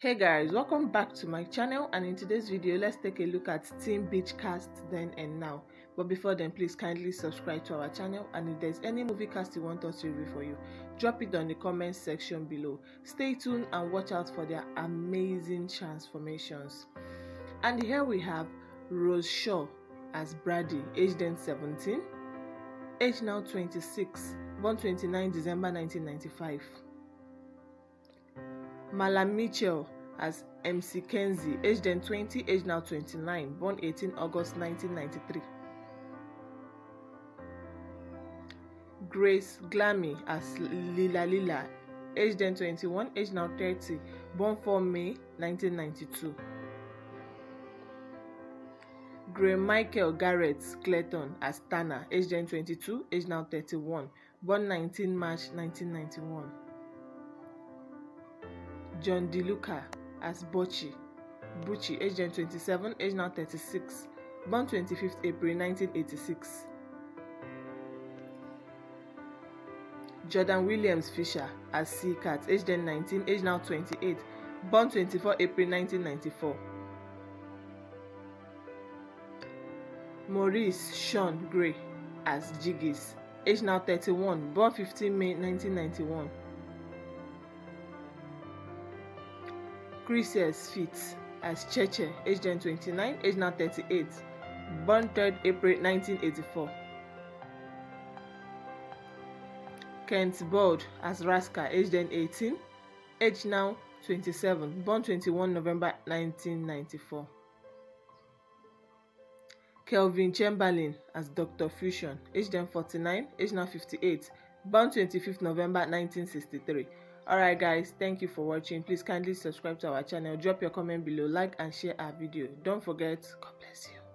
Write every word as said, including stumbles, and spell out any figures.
Hey guys, welcome back to my channel, and in today's video let's take a look at Teen Beach cast then and now. But before then, please kindly subscribe to our channel, and if there's any movie cast you want us to review for you, drop it on the comment section below. Stay tuned and watch out for their amazing transformations. And here we have Rose Shaw as Brady, aged then seventeen, aged now twenty-six, born twenty-ninth December nineteen ninety-five. Mala Mitchell as M C Kenzie, aged then twenty, aged now twenty-nine, born eighteenth August nineteen ninety-three. Grace Glammy as Lila Lila, aged then twenty-one, aged now thirty, born fourth May nineteen ninety-two. Gray Michael Garrett Clayton as Tana, aged then twenty-two, aged now thirty-one, born nineteenth March nineteen ninety-one. John DeLuca as Bucci, Bucci, aged then twenty-seven, aged now thirty-six, born twenty-fifth April nineteen eighty-six. Jordan Williams Fisher as Sea Cat, aged then nineteen, aged now twenty-eight, born twenty-fourth April nineteen ninety-four. Maurice Sean Gray as Jiggies, aged now thirty-one, born fifteenth May nineteen ninety-one. Chris Fitz as Cheche, aged then twenty-nine, aged now thirty-eight, born third April nineteen eighty-four. Kent Bold as Raska, aged then eighteen, aged now twenty-seven, born twenty-first November nineteen ninety-four. Kelvin Chamberlain as Doctor Fusion, aged then forty-nine, aged now fifty-eight, born twenty-fifth November nineteen sixty-three. Alright guys, thank you for watching. Please kindly subscribe to our channel, drop your comment below, like and share our video. Don't forget, God bless you.